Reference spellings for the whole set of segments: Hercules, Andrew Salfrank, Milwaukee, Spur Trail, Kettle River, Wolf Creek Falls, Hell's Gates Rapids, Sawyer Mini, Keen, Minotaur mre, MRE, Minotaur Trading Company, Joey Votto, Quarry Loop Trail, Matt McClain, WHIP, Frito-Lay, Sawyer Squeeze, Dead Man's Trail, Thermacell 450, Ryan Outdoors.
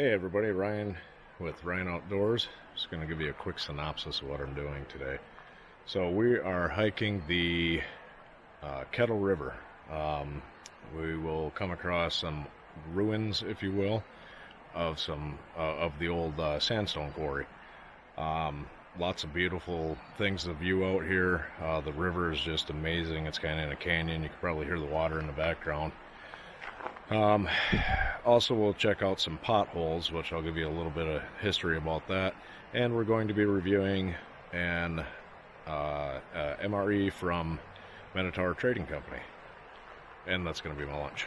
Hey everybody, Ryan with Ryan Outdoors. Just going to give you a quick synopsis of what I'm doing today. So we are hiking the Kettle River. We will come across some ruins, if you will, of some of the old sandstone quarry. Lots of beautiful things to view out here. The river is just amazing. It's kind of in a canyon. You can probably hear the water in the background. Also, we'll check out some potholes, which I'll give you a little bit of history about that. And we're going to be reviewing an MRE from Minotaur Trading Company. And that's going to be my lunch.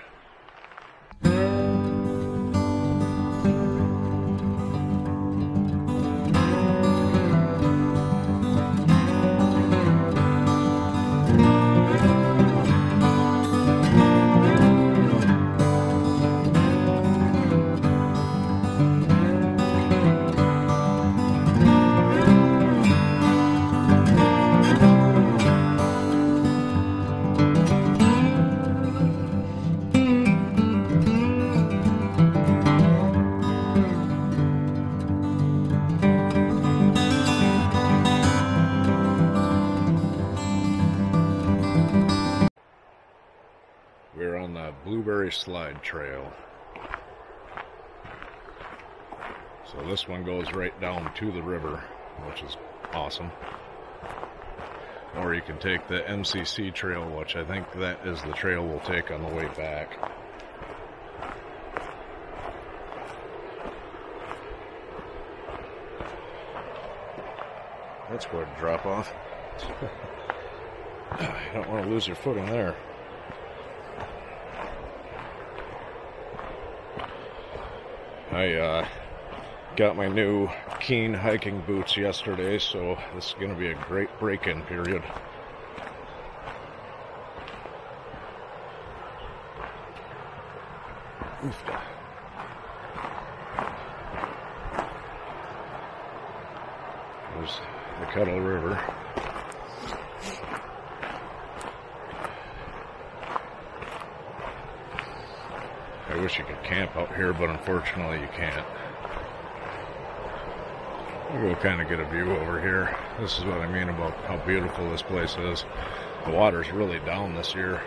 Slide trail. So this one goes right down to the river, which is awesome. Or you can take the MCC trail, which I think that is the trail we'll take on the way back. That's quite a drop off. You don't want to lose your foot in there. I got my new Keen hiking boots yesterday, so this is going to be a great break-in period. Oof. There's the Kettle River. I wish you could camp out here, but unfortunately you can't. We'll kind of get a view over here. This is what I mean about how beautiful this place is. The water's really down this year.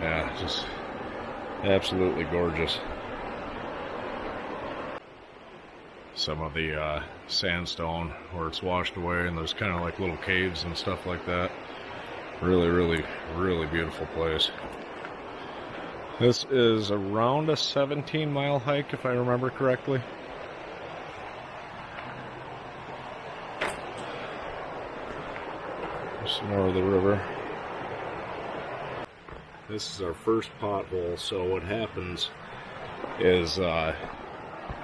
Yeah, just absolutely gorgeous. Some of the sandstone where it's washed away, and there's kind of like little caves and stuff like that. Really beautiful place. This is around a 17-mile hike, if I remember correctly. Some more of the river. This is our first pothole, so what happens is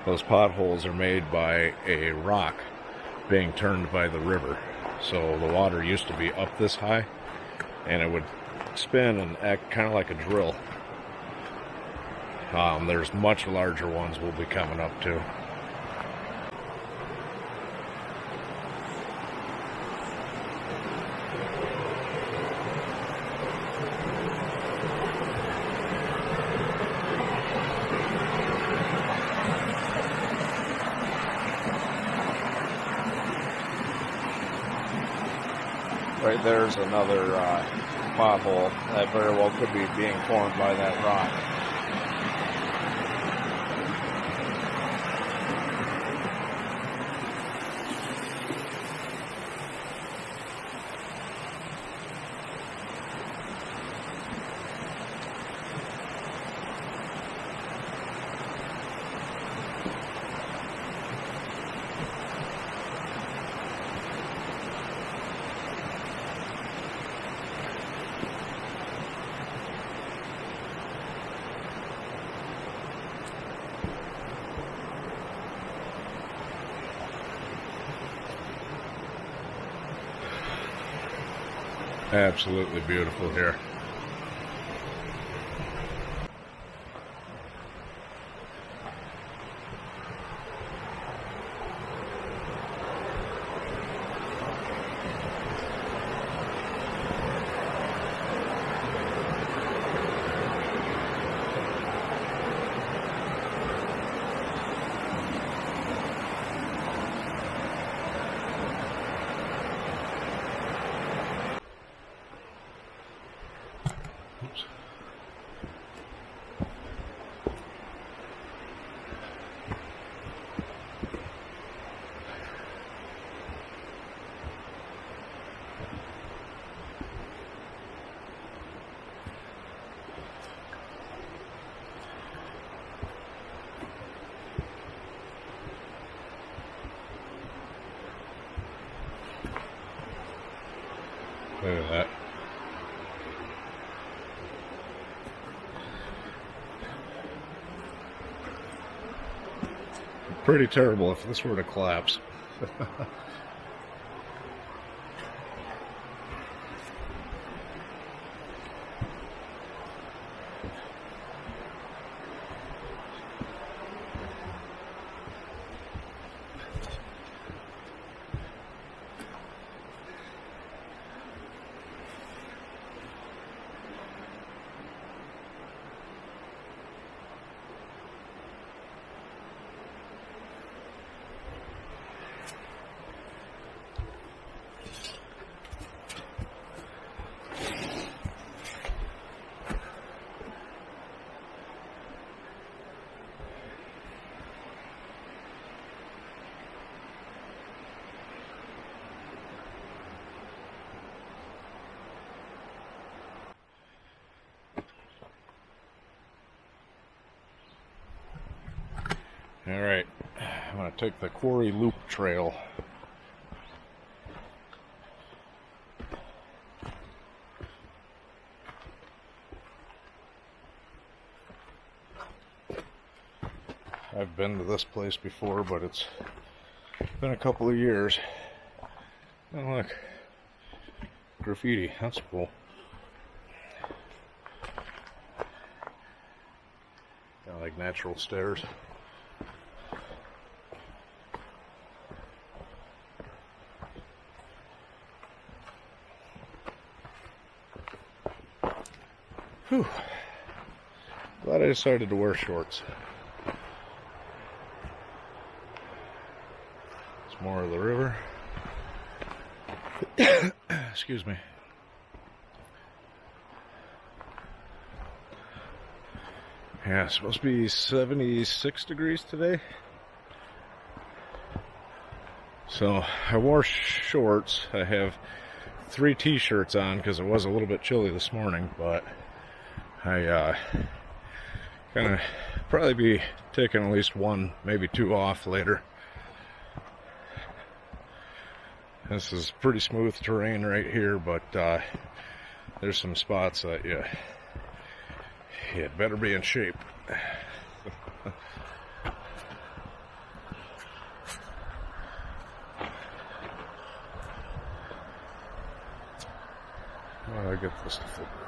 those potholes are made by a rock being turned by the river. So the water used to be up this high, and it would spin and act kind of like a drill. There's much larger ones we'll be coming up to. Right there's another pothole that very well could be being formed by that rock. Absolutely beautiful here. Look at that. Pretty terrible if this were to collapse. Alright, I'm going to take the Quarry Loop Trail. I've been to this place before, but it's been a couple of years. And look, graffiti, that's cool. Kind of like natural stairs. Whew. Glad I decided to wear shorts. It's more of the river. Excuse me. Yeah, it's supposed to be 76 degrees today. So I wore shorts. I have 3 t-shirts on because it was a little bit chilly this morning, but I gonna probably be taking at least one, maybe 2 off later. This is pretty smooth terrain right here, but there's some spots that you better be in shape. Well, I get this to flip around.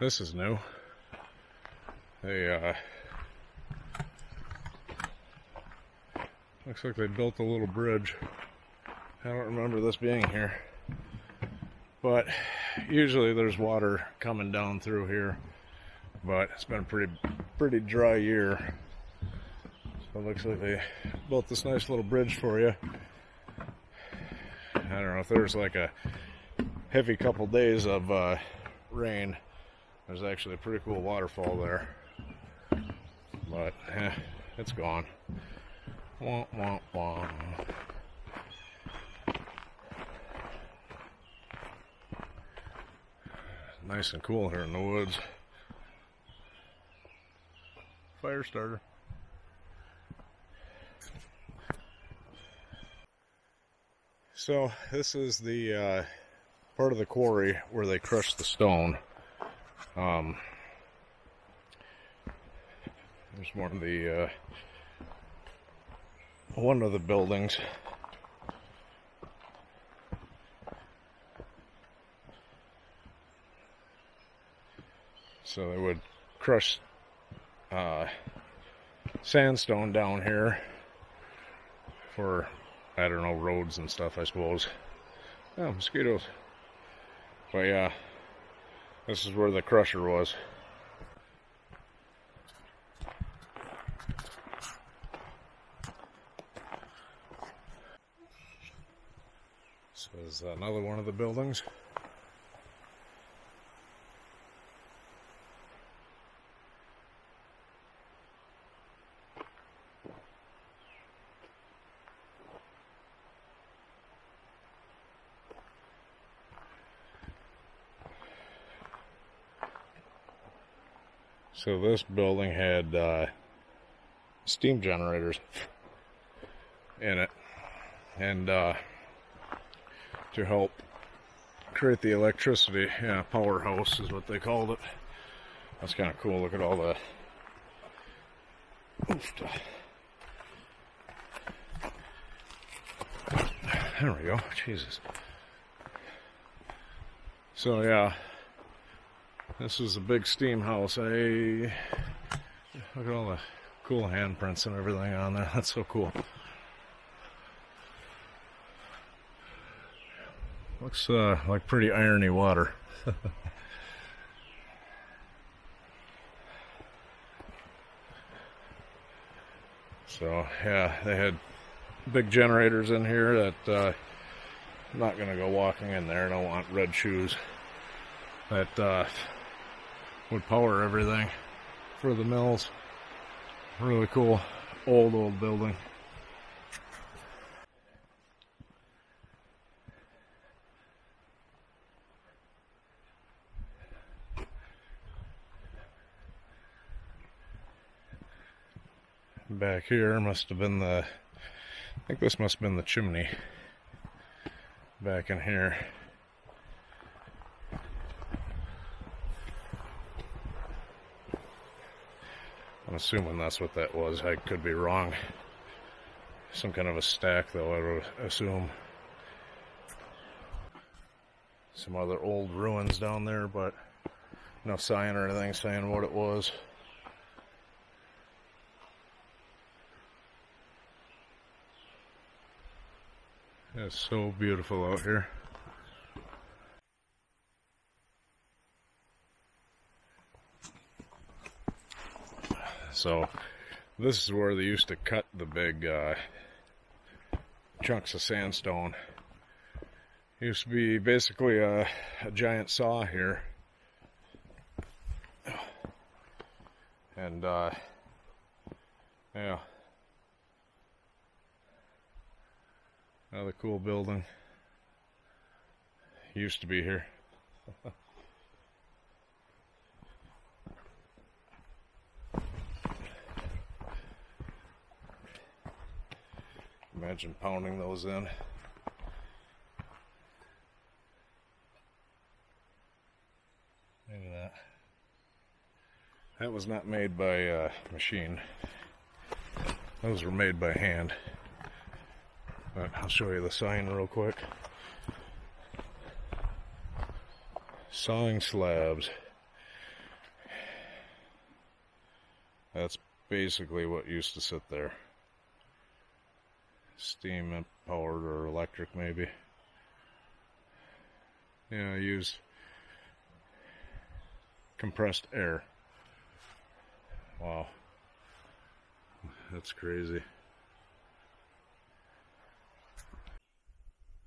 This is new. They, looks like they built a little bridge. I don't remember this being here. But usually there's water coming down through here. But it's been a pretty dry year. So it looks like they built this nice little bridge for you. I don't know if there's like a heavy couple days of rain. There's actually a pretty cool waterfall there, but it's gone. Wah, wah, wah. Nice and cool here in the woods. Fire starter. So this is the part of the quarry where they crush the stone. There's one of the buildings. So they would crush sandstone down here for, I don't know, roads and stuff, I suppose. Oh, mosquitoes. But yeah. This is where the crusher was. This was another one of the buildings. So this building had steam generators in it, and to help create the electricity, powerhouse is what they called it. That's kind of cool. Look at all the stuff. There we go. Jesus. So yeah. This is a big steam house. Look at all the cool handprints and everything on there. That's so cool. Looks like pretty irony water. So yeah, they had big generators in here that I'm not gonna go walking in there. I don't want red shoes. That would power everything for the mills. Really cool old building. Back here must have been the, I think this must have been the chimney back in here. I'm assuming that's what that was. I could be wrong. Some kind of a stack, though, I would assume. Some other old ruins down there, but no sign or anything saying what it was. It's so beautiful out here. So this is where they used to cut the big chunks of sandstone. It used to be basically a giant saw here, and yeah, another cool building. Used to be here. Imagine pounding those in. Look at that. That was not made by a machine. Those were made by hand. But I'll show you the sign real quick. Sawing slabs. That's basically what used to sit there. Steam powered or electric, maybe. Yeah, use compressed air. Wow, that's crazy.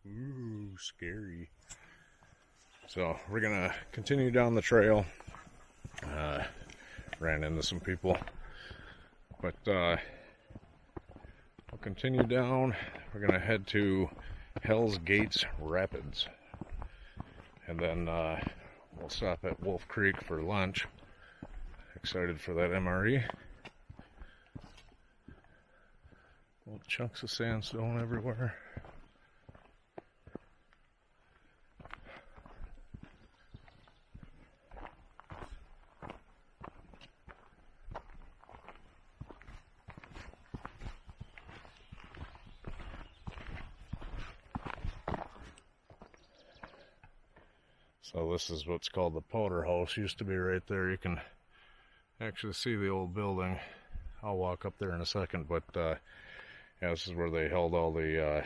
Ooh, scary. So we're gonna continue down the trail. Ran into some people, but we'll continue down. We're gonna head to Hell's Gates Rapids, and then we'll stop at Wolf Creek for lunch. Excited for that MRE. Little chunks of sandstone everywhere. So this is what's called the powder house. Used to be right there. You can actually see the old building. I'll walk up there in a second, but yeah, this is where they held all the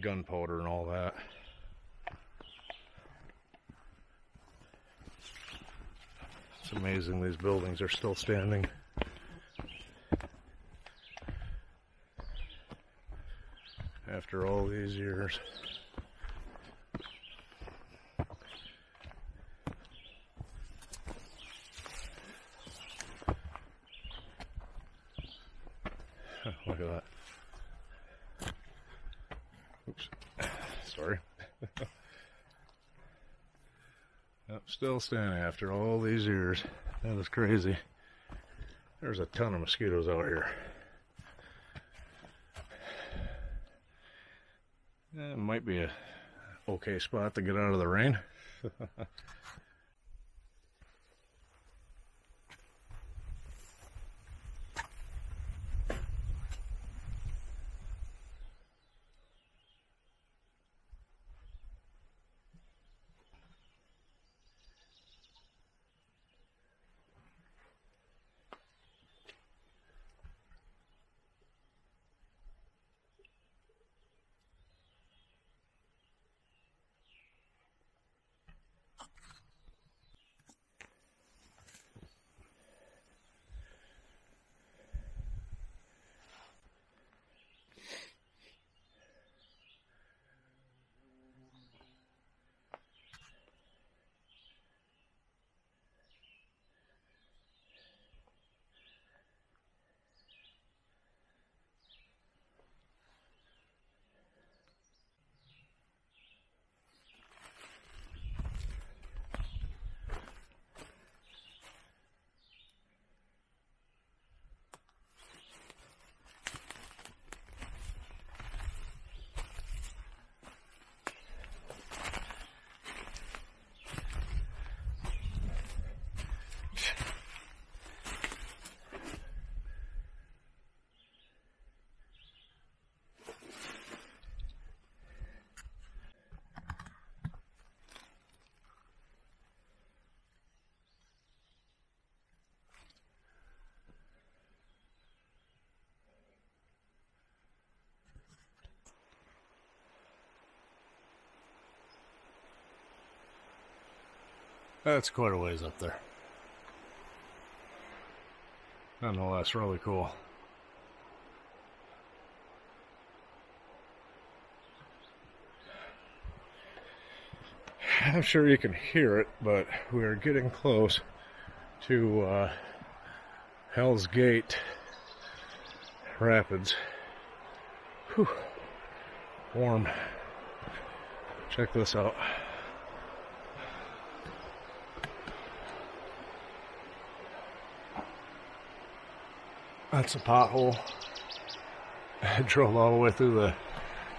gunpowder and all that. It's amazing these buildings are still standing. after all these years. Look at that. Oops. Sorry. Yep, still standing after all these years. That is crazy. There's a ton of mosquitoes out here. Yeah, it might be a okay spot to get out of the rain. That's quite a ways up there. Nonetheless, really cool. I'm sure you can hear it, but we are getting close to Hell's Gates Rapids. Whew. Warm. Check this out. That's a pothole. I drove all the way through the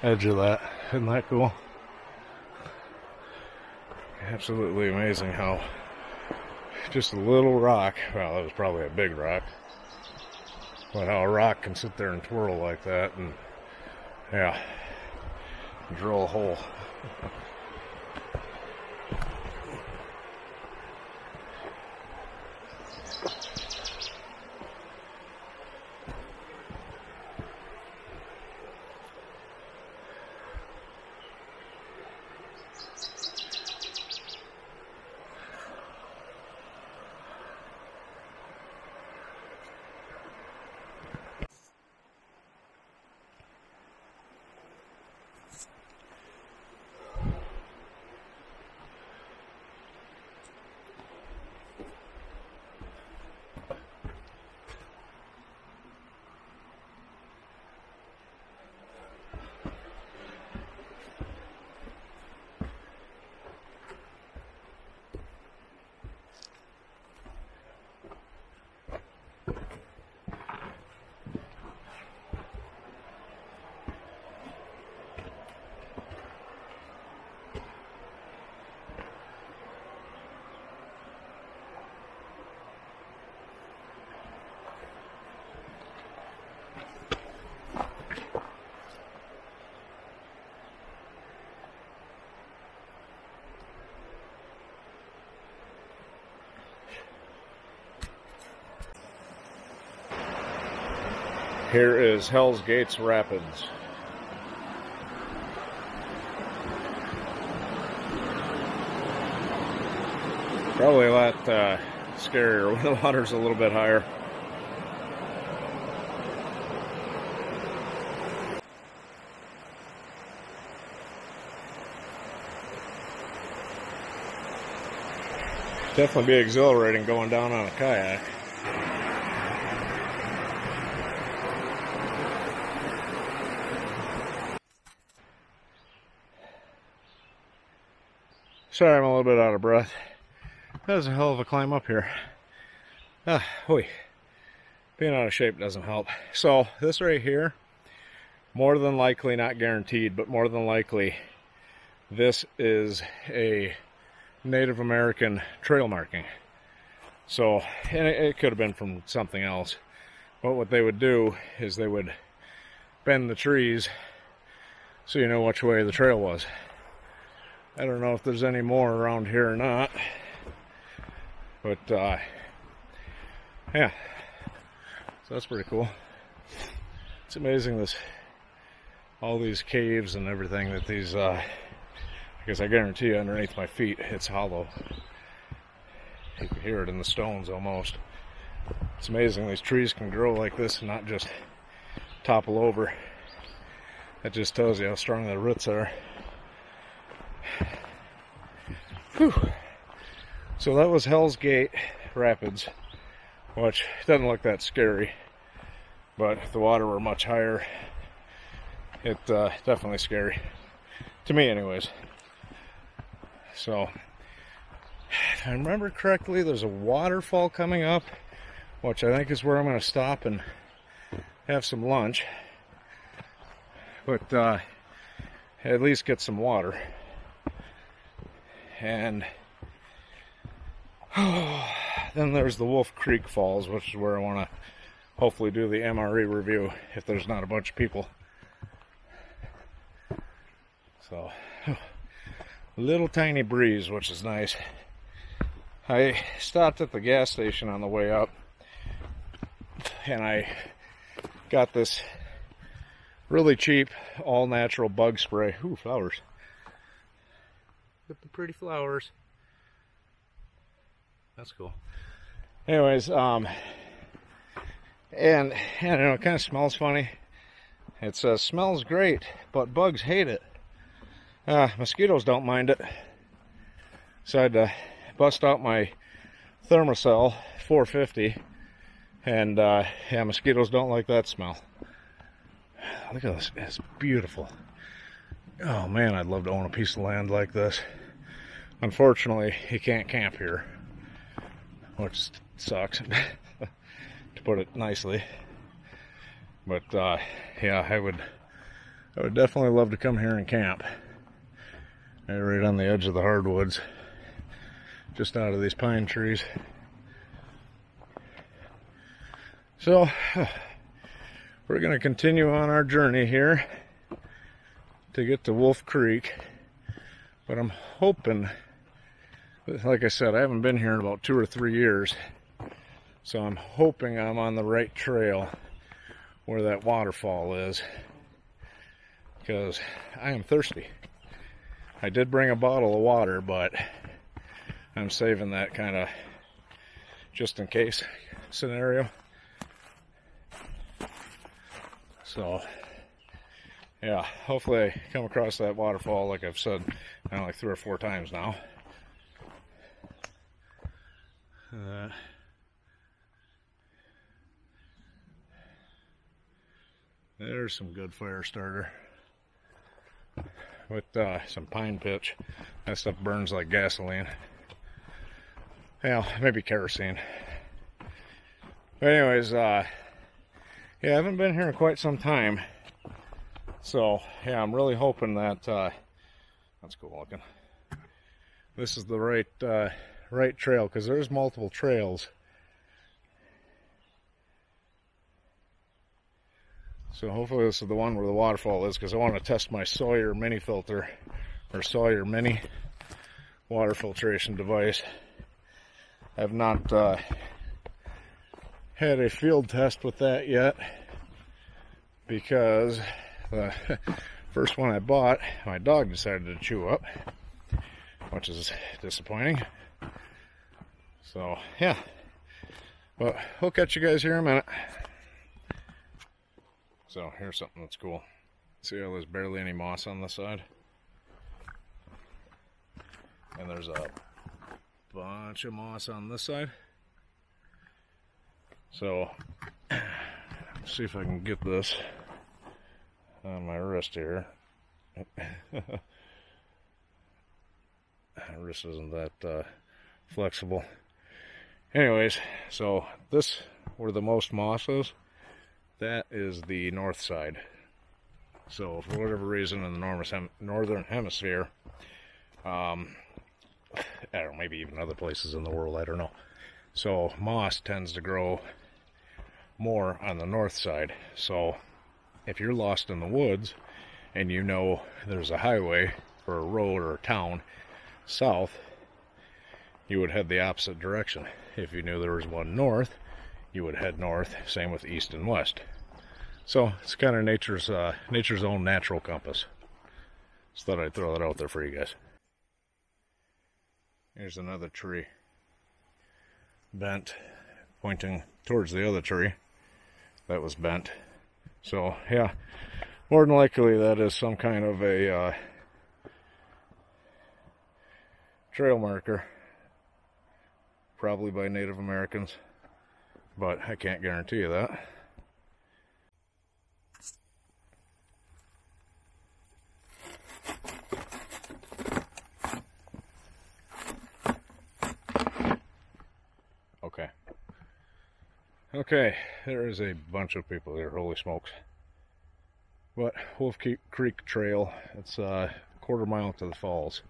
edge of that. Isn't that cool? Absolutely amazing how just a little rock, well, it was probably a big rock, but how a rock can sit there and twirl like that and, yeah, drill a hole. Here is Hell's Gates Rapids. Probably a lot scarier when the water's a little bit higher. Definitely be exhilarating going down on a kayak. Sorry, I'm a little bit out of breath. That was a hell of a climb up here. Ah, oy. Being out of shape doesn't help. So this right here, more than likely, not guaranteed, but more than likely, this is a Native American trail marking. So, and it could have been from something else, but what they would do is they would bend the trees so you know which way the trail was. I don't know if there's any more around here or not, but yeah, so that's pretty cool. It's amazing, this, all these caves and everything that these because I guarantee you underneath my feet it's hollow. You can hear it in the stones almost. It's amazing these trees can grow like this and not just topple over. That just tells you how strong the roots are. Whew. So that was Hell's Gate Rapids, which doesn't look that scary, but if the water were much higher, it's definitely scary. To me anyways. So, if I remember correctly, there's a waterfall coming up, which I think is where I'm going to stop and have some lunch. But at least get some water. And then there's the Wolf Creek Falls, which is where I want to hopefully do the MRE review if there's not a bunch of people. So, little tiny breeze, which is nice. I stopped at the gas station on the way up and I got this really cheap all natural bug spray. Ooh, flowers. Look at the pretty flowers. That's cool. Anyways, and you know, it kind of smells funny. It says smells great, but bugs hate it. Mosquitoes don't mind it. So I had to bust out my Thermacell 450, and yeah, mosquitoes don't like that smell. Look at this, it's beautiful. Oh man, I'd love to own a piece of land like this. Unfortunately, you can't camp here, which sucks, to put it nicely. But yeah, I would definitely love to come here and camp. Right on the edge of the hardwoods, just out of these pine trees. So, we're going to continue on our journey here to get to Wolf Creek. But I'm hoping, like I said, I haven't been here in about 2 or 3 years. So I'm hoping I'm on the right trail where that waterfall is, because I am thirsty. I did bring a bottle of water, but I'm saving that kind of just in case scenario. So, yeah, hopefully I come across that waterfall, like I've said, I don't know, like 3 or 4 times now. There's some good fire starter. With some pine pitch. That stuff burns like gasoline. Well, maybe kerosene. But anyways, yeah, I haven't been here in quite some time. So, yeah, I'm really hoping that, that's cool looking. This is the right trail, because there's multiple trails. So hopefully this is the one where the waterfall is, because I want to test my Sawyer Mini filter, or Sawyer Mini water filtration device. I have not had a field test with that yet, because the first one I bought, my dog decided to chew up, which is disappointing. So yeah, but we'll catch you guys here in a minute. So here's something that's cool. See how there's barely any moss on the side? And there's a bunch of moss on this side. So, let's see if I can get this on my wrist here. My wrist isn't that flexible. Anyways, so this, where the most moss is, that is the north side. So for whatever reason in the northern hemisphere, I don't know, maybe even other places in the world, I don't know. So moss tends to grow more on the north side. So if you're lost in the woods and you know there's a highway or a road or a town south, you would head the opposite direction. If you knew there was one north, you would head north. Same with east and west. So it's kind of nature's own natural compass. Just thought I'd throw that out there for you guys. Here's another tree bent, pointing towards the other tree that was bent. So yeah, more than likely that is some kind of a trail marker, probably by Native Americans, but I can't guarantee you that. Okay. Okay, there is a bunch of people here, holy smokes. But Wolf Creek Trail, it's a quarter mile to the falls.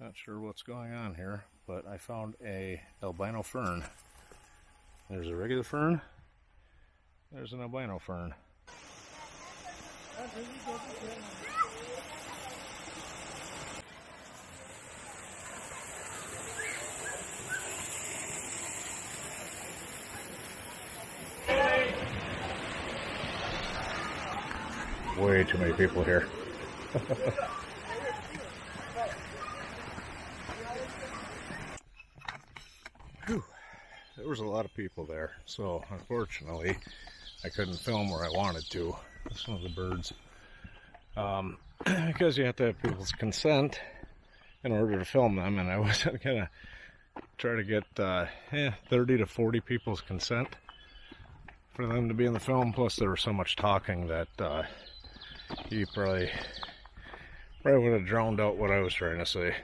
Not sure what's going on here, but I found a albino fern. There's a regular fern. There's an albino fern. Way too many people here. There was a lot of people there, so unfortunately I couldn't film where I wanted to. Some of the birds, because you have to have people's consent in order to film them, and I wasn't gonna try to get 30 to 40 people's consent for them to be in the film. Plus there was so much talking that you probably would have drowned out what I was trying to say.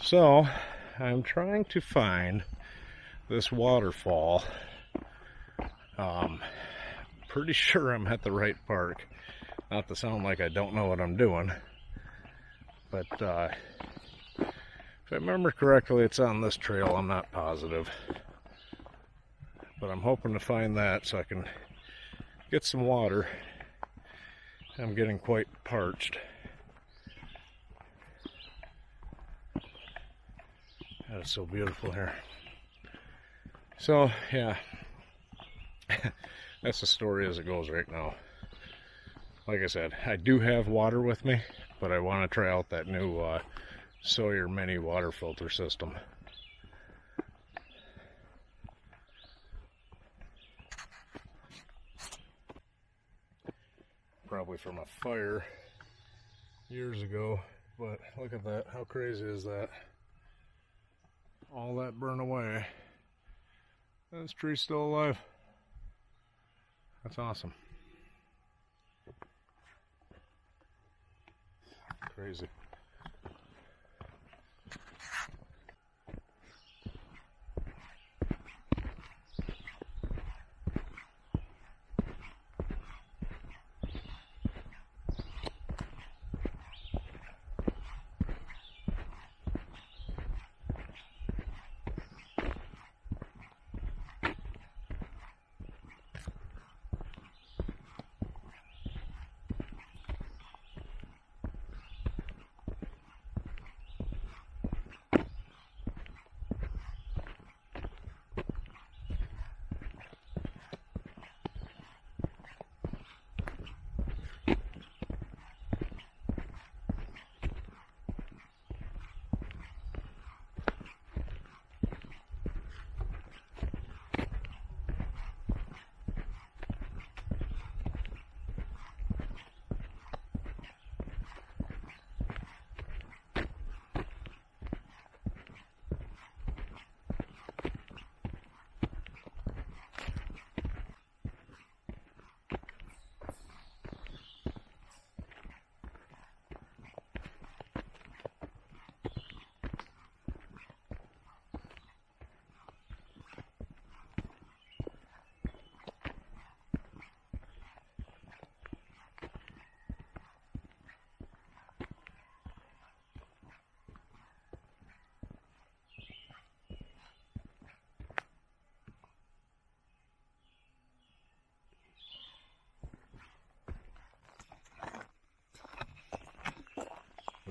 So I'm trying to find this waterfall. Pretty sure I'm at the right park. Not to sound like I don't know what I'm doing, but if I remember correctly, it's on this trail. I'm not positive, but I'm hoping to find that so I can get some water. I'm getting quite parched. That is so beautiful here. So yeah, that's the story as it goes right now. Like I said, I do have water with me, but I want to try out that new Sawyer Mini water filter system. Probably from a fire years ago, but look at that. How crazy is that? All that burned away. This tree's still alive. That's awesome. Crazy.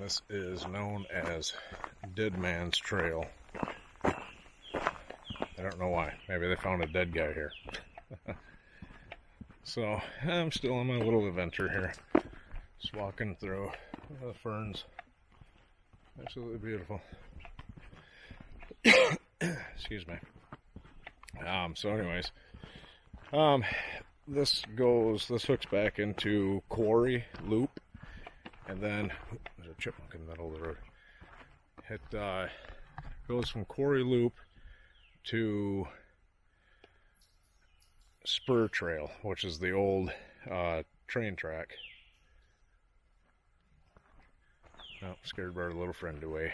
This is known as Dead Man's Trail. I don't know why. Maybe they found a dead guy here. So I'm still on my little adventure here. Just walking through the ferns. Absolutely beautiful. Excuse me. So anyways, this hooks back into Quarry Loop, and then there's a chipmunk in the middle of the road. It goes from Quarry Loop to Spur Trail, which is the old train track. Oh, scared our little friend away.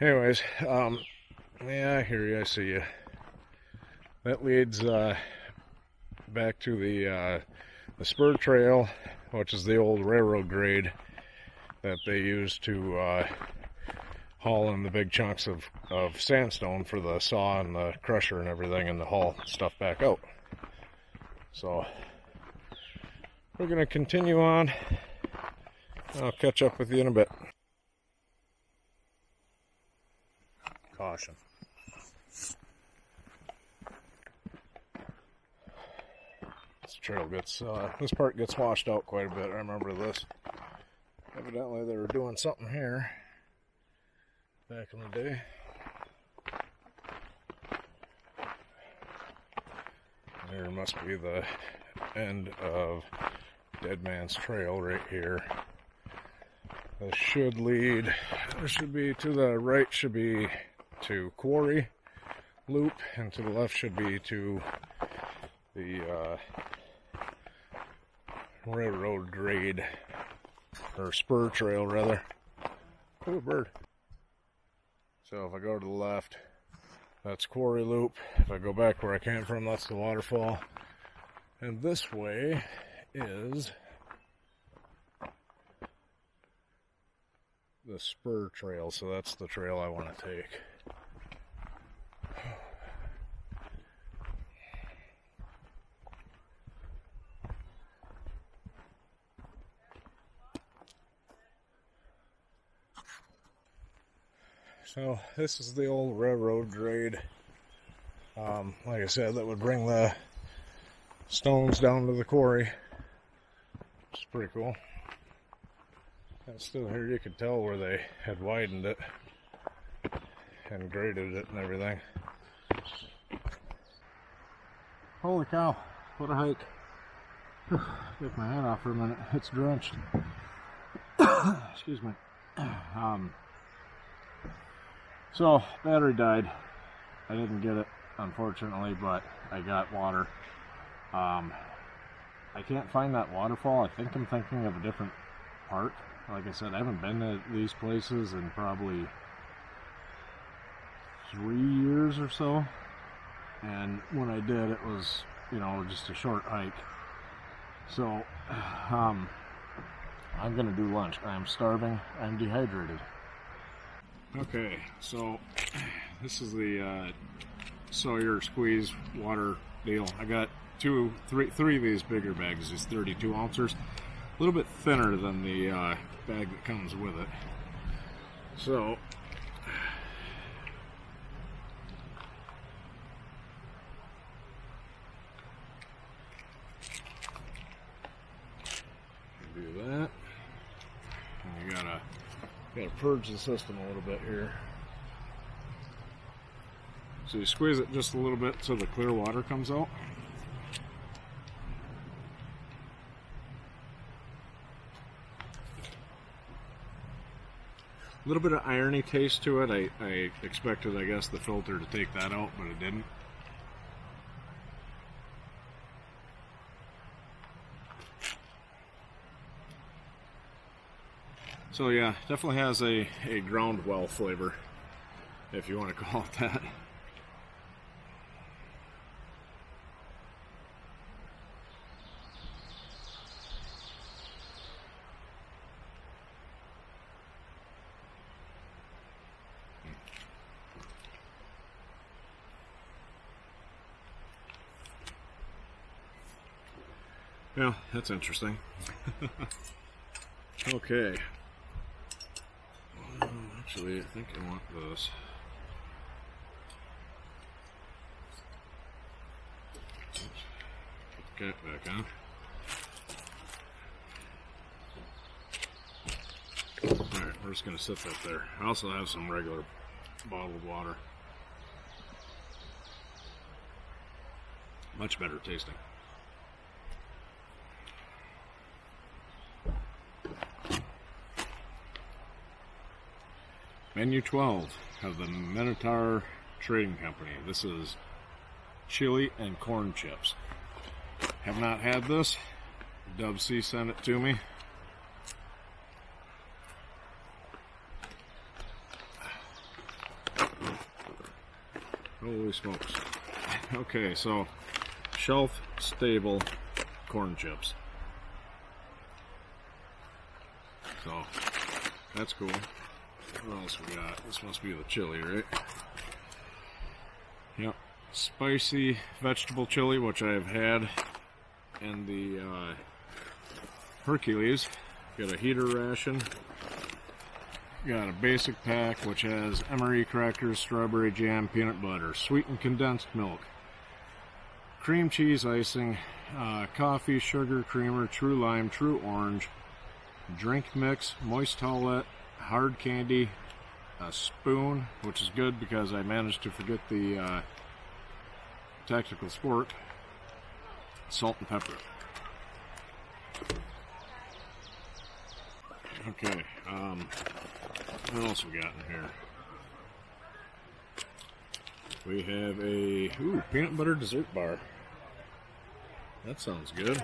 Anyways, yeah, I hear you, I see you. That leads back to the Spur Trail, which is the old railroad grade that they used to haul in the big chunks of sandstone for the saw and the crusher and everything, and to haul stuff back out. So we're going to continue on. I'll catch up with you in a bit. Caution. This trail gets, this part gets washed out quite a bit. I remember this. Evidently they were doing something here back in the day. There must be the end of Dead Man's Trail right here. This should lead, there should be, to the right should be to Quarry Loop, and to the left should be to the railroad grade, or Spur Trail rather. Ooh, bird. So if I go to the left, that's Quarry Loop. If I go back where I came from, that's the waterfall. And this way is the Spur Trail, so that's the trail I want to take. So this is the old railroad grade. Like I said, that would bring the stones down to the quarry. It's pretty cool. And still here you can tell where they had widened it and graded it and everything. Holy cow, what a hike. Get my hat off for a minute, it's drenched. Excuse me. So battery died. I didn't get it, unfortunately, but I got water. I can't find that waterfall. I think I'm thinking of a different park. Like I said, I haven't been to these places in probably 3 years or so. And when I did, it was, you know, just a short hike. So, I'm gonna do lunch. I am starving. I'm dehydrated. Okay, so this is the Sawyer Squeeze water deal. I got three of these bigger bags, these 32 ounces. A little bit thinner than the bag that comes with it. So, do that. And you gotta purge the system a little bit here. So you squeeze it just a little bit so the clear water comes out. A little bit of irony taste to it. I expected, I guess, the filter to take that out, but it didn't. So yeah, definitely has a ground well flavor, if you want to call it that. Well, that's interesting. Okay, Actually, I think I want those. Oops. Put the cat back on. Alright, we're just going to set that there. I also have some regular bottled water. Much better tasting. Menu 12 of the Minotaur Trading Company. This is chili and corn chips. Have not had this. Dub C sent it to me. Holy smokes. Okay, so shelf stable corn chips. So that's cool. What else we got? This must be the chili, right? Yep. Spicy vegetable chili, which I've had in the Hercules. Got a heater ration. Got a basic pack, which has MRE crackers, strawberry jam, peanut butter, sweetened condensed milk, cream cheese icing, coffee, sugar, creamer, true lime, true orange, drink mix, moist towelette, hard candy, a spoon, which is good because I managed to forget the tactical sport, salt and pepper. Okay, what else we got in here? We have a peanut butter dessert bar. That sounds good.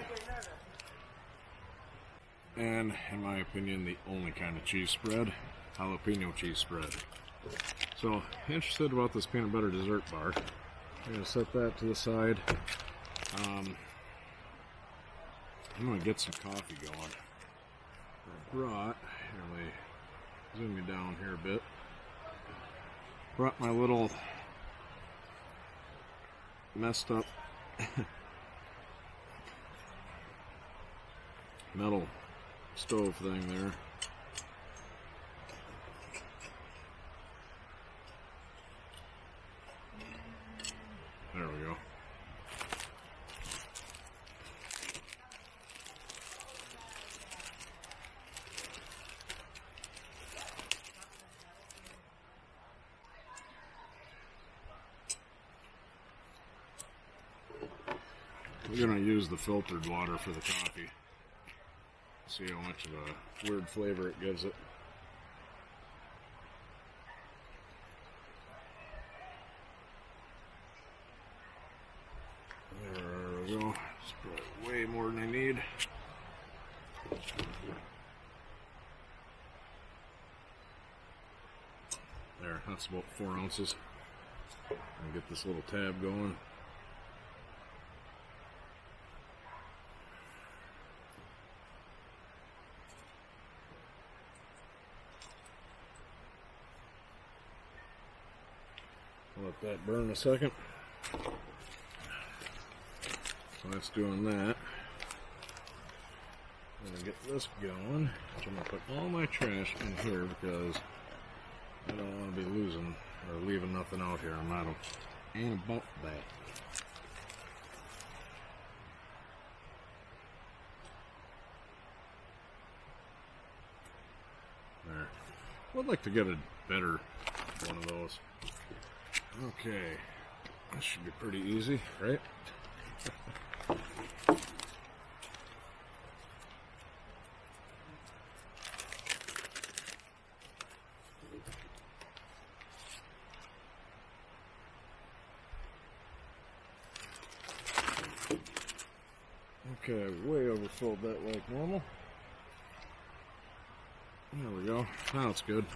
And, in my opinion, the only kind of cheese spread, jalapeno cheese spread. So, interested about this peanut butter dessert bar. I'm going to set that to the side. I'm going to get some coffee going. I brought, here, let me zoom you down here a bit. Brought my little messed up metal stove thing there. There we go. We're going to use the filtered water for the coffee. See how much of a weird flavor it gives it. There we go. It's way more than I need. There, that's about 4 ounces. I'll get this little tab going. Let that burn a second. So that's doing that. I'm going to get this going. I'm going to put all my trash in here because I don't want to be losing or leaving nothing out here. I'm not about that. There. I'd like to get a better one of those. Okay, this should be pretty easy, right? Okay, way overfilled that like normal. There we go, now it's good.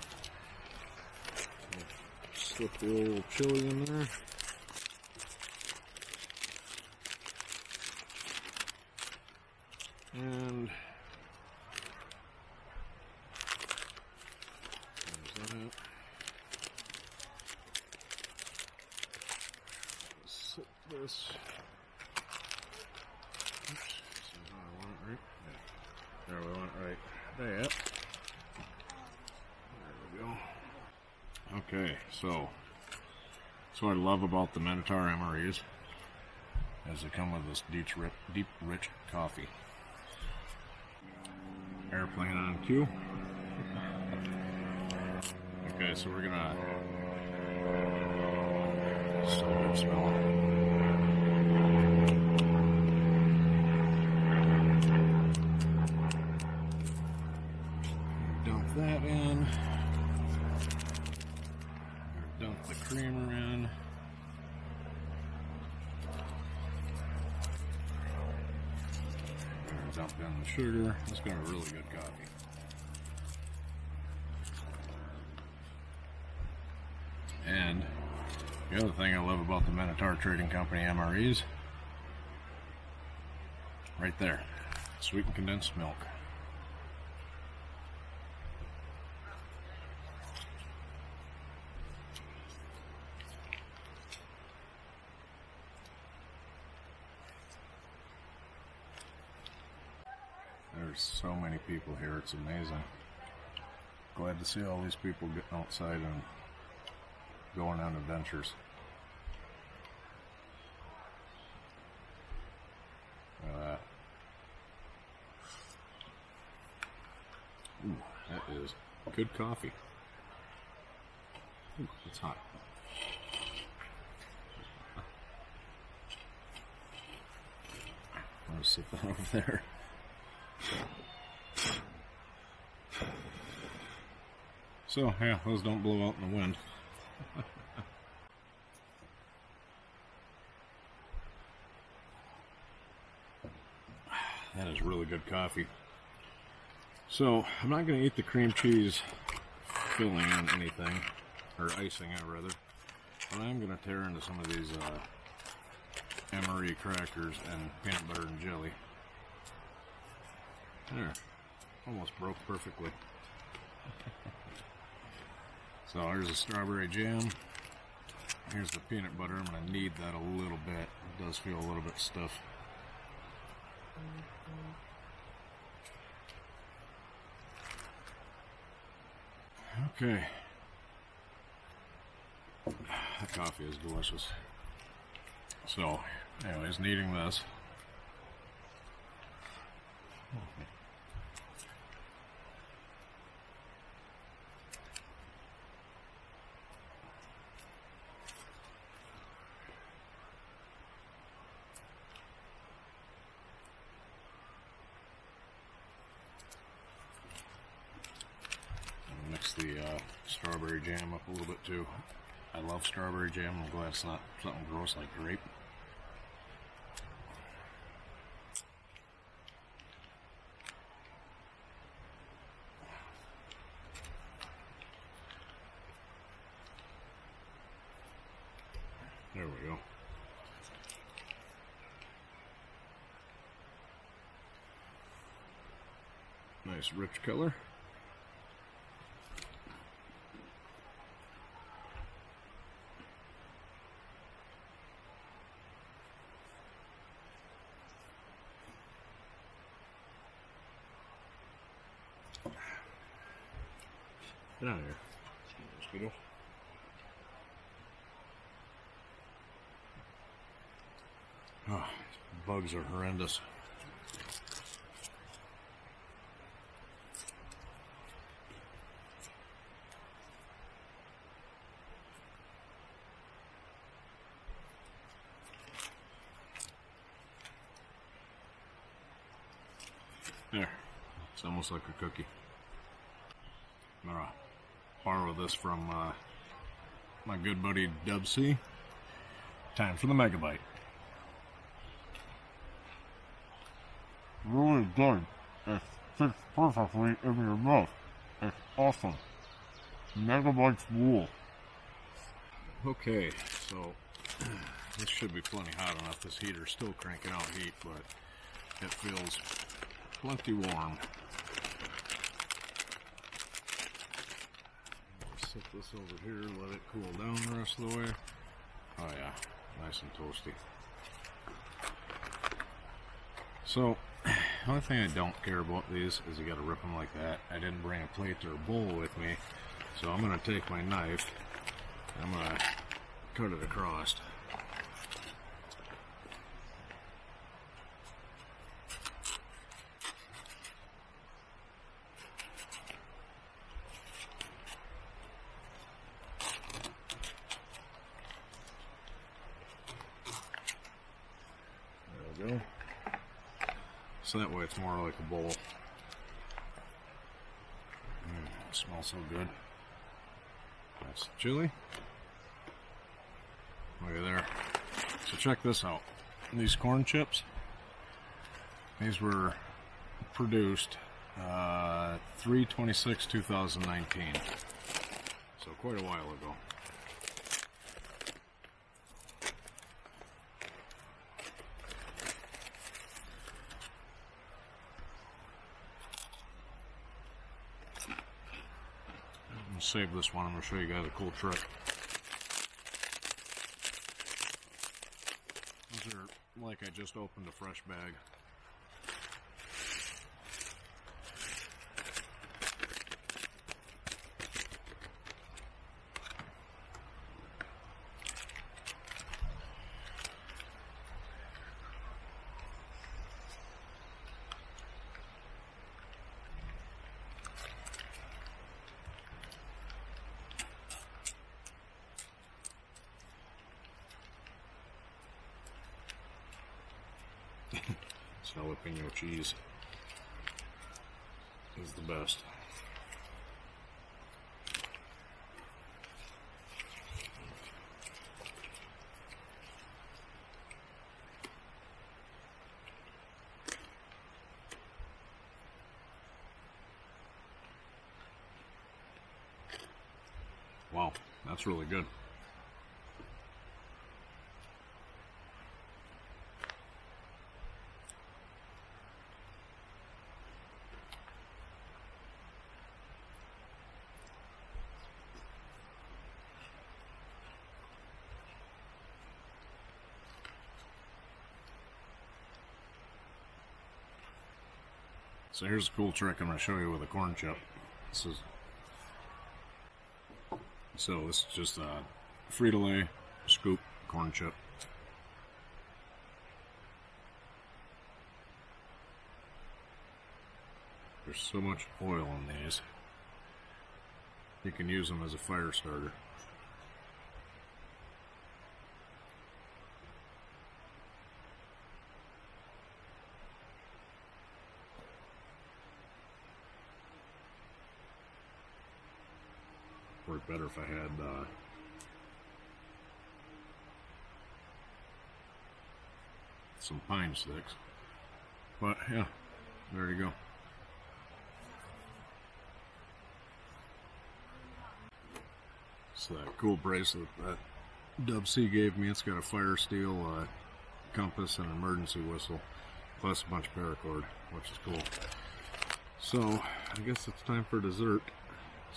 Slip the little chili in there. And there's that. Slip this. Oops, somehow I want it right. Yeah. There, we want it right there. There we go. Okay, so that's what I love about the Minotaur MREs, as they come with this deep, rich coffee. Airplane on cue. Okay, so we're gonna start smelling. Dump down the sugar. It's got a really good coffee. And the other thing I love about the Minotaur Trading Company MREs, right there, sweetened condensed milk. There's so many people here, it's amazing. Glad to see all these people getting outside and going on adventures. Ooh, that is good coffee. Ooh, it's hot. I'm gonna sit that over there. So, yeah, those don't blow out in the wind. That is really good coffee. So, I'm not going to eat the cream cheese filling on anything, or icing, rather. But I am going to tear into some of these MRE crackers and peanut butter and jelly. There, almost broke perfectly. So here's the strawberry jam. Here's the peanut butter. I'm going to knead that a little bit. It does feel a little bit stiff. Okay. That coffee is delicious. So, anyways, kneading this. Strawberry jam up a little bit too. I love strawberry jam. I'm glad it's not something gross like grape. There we go. Nice rich color. Get out of here. Mosquitoes. Oh, these bugs are horrendous. There. It's almost like a cookie. I'm gonna borrow this from my good buddy Dubsy. Time for the megabyte. Really good. It fits perfectly in your mouth. It's awesome. Megabytes rule. Okay, so this should be plenty hot enough. This heater's still cranking out heat, but it feels plenty warm. Set this over here, let it cool down the rest of the way. Oh yeah, nice and toasty. So, the only thing I don't care about these is you gotta rip them like that. I didn't bring a plate or a bowl with me, so I'm gonna take my knife I'm gonna cut it across. There we go. So that way it's more like a bowl. It smells so good. That's chili. Look at there. So check this out. These corn chips, these were produced 3/26/2019. So quite a while ago. Save this one. I'm going to show you guys a cool trick. These are like I just opened a fresh bag. Jalapeno cheese is the best. Wow, that's really good. So here's a cool trick I'm going to show you with a corn chip. This is just a Frito-Lay scoop corn chip. There's so much oil in these. You can use them as a fire starter. Better if I had some pine sticks, but yeah, there you go. So that cool bracelet that Dub C gave me, it's got a fire steel compass and an emergency whistle, plus a bunch of paracord, which is cool. So I guess it's time for dessert.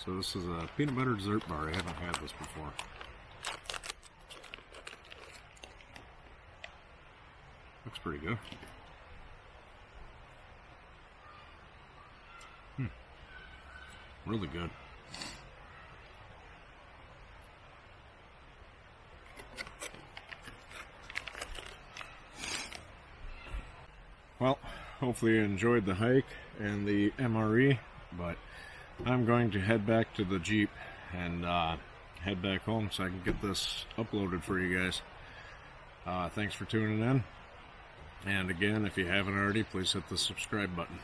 So this is a peanut butter dessert bar. I haven't had this before. Looks pretty good. Really good. Well, hopefully you enjoyed the hike and the MRE, but I'm going to head back to the Jeep and head back home so I can get this uploaded for you guys. Thanks for tuning in. And again, if you haven't already, please hit the subscribe button.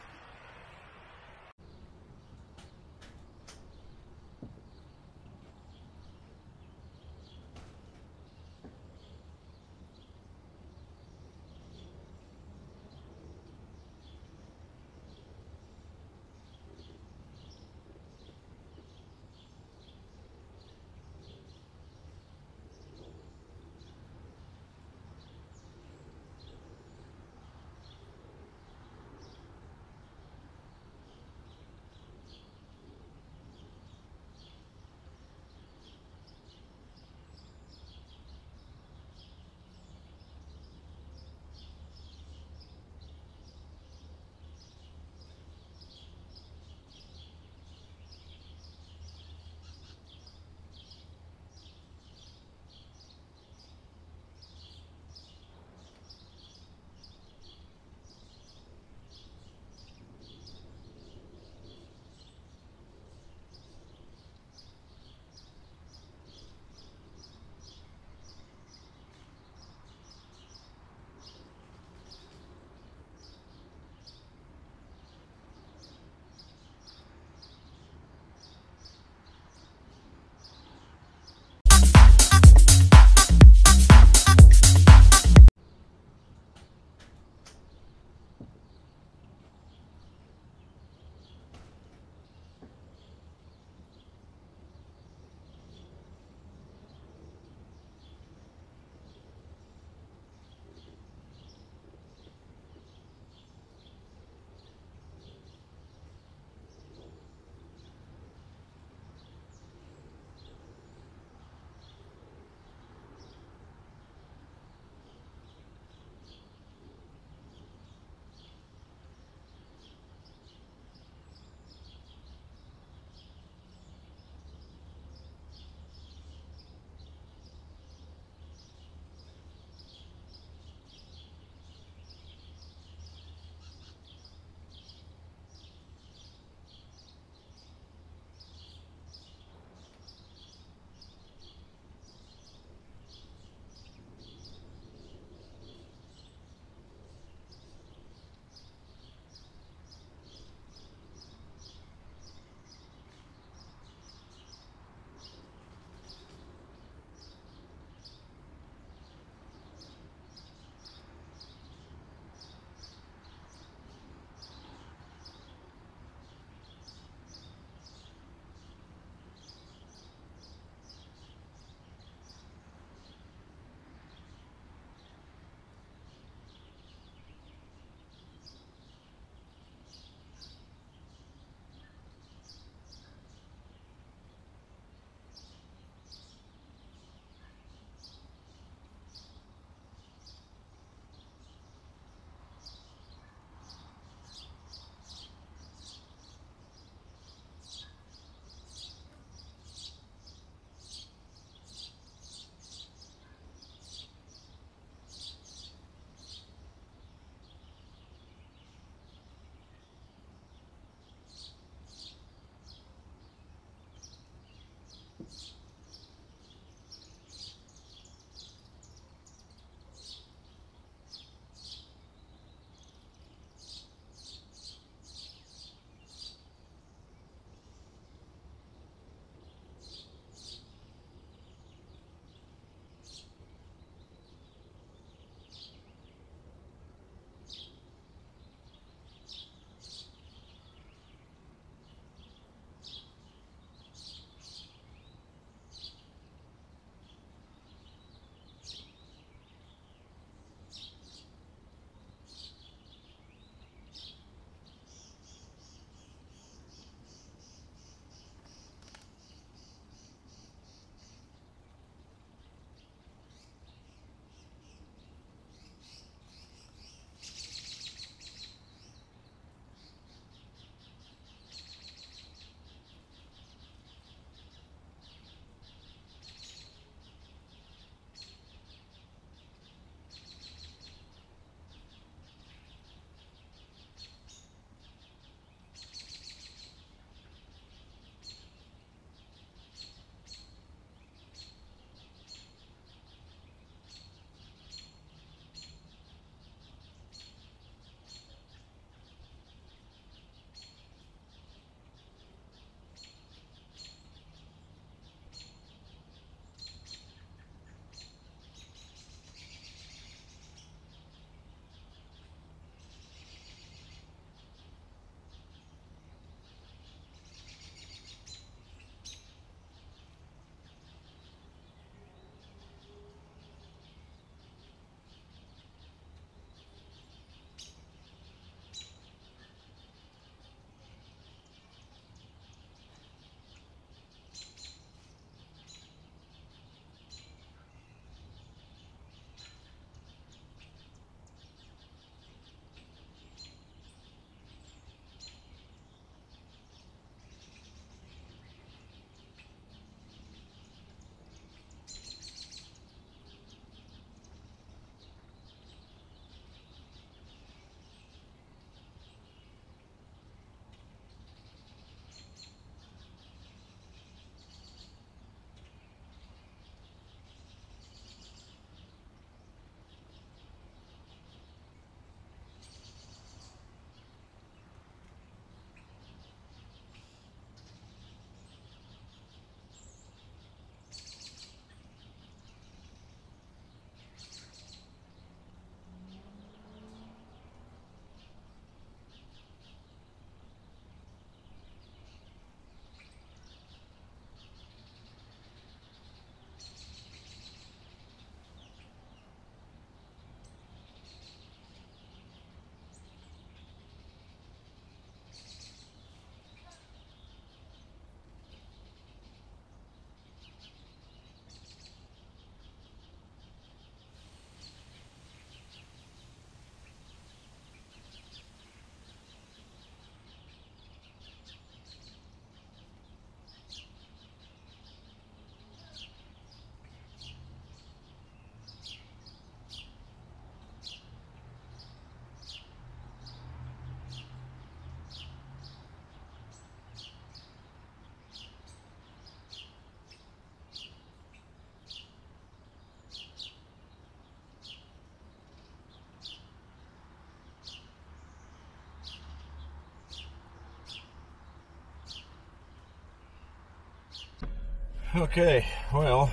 Okay, well,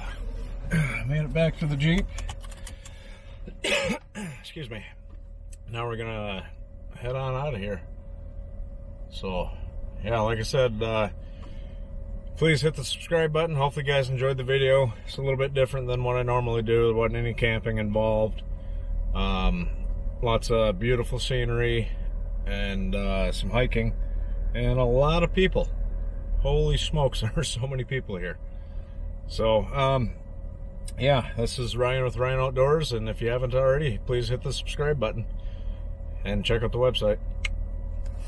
made it back to the Jeep. Excuse me. Now we're gonna head on out of here. So, yeah, like I said, please hit the subscribe button. Hopefully you guys enjoyed the video. It's a little bit different than what I normally do. There wasn't any camping involved. Lots of beautiful scenery and some hiking and a lot of people. Holy smokes, there are so many people here. So, yeah, this is Ryan with Ryan Outdoors, and if you haven't already, please hit the subscribe button and check out the website.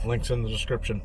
Link's in the description.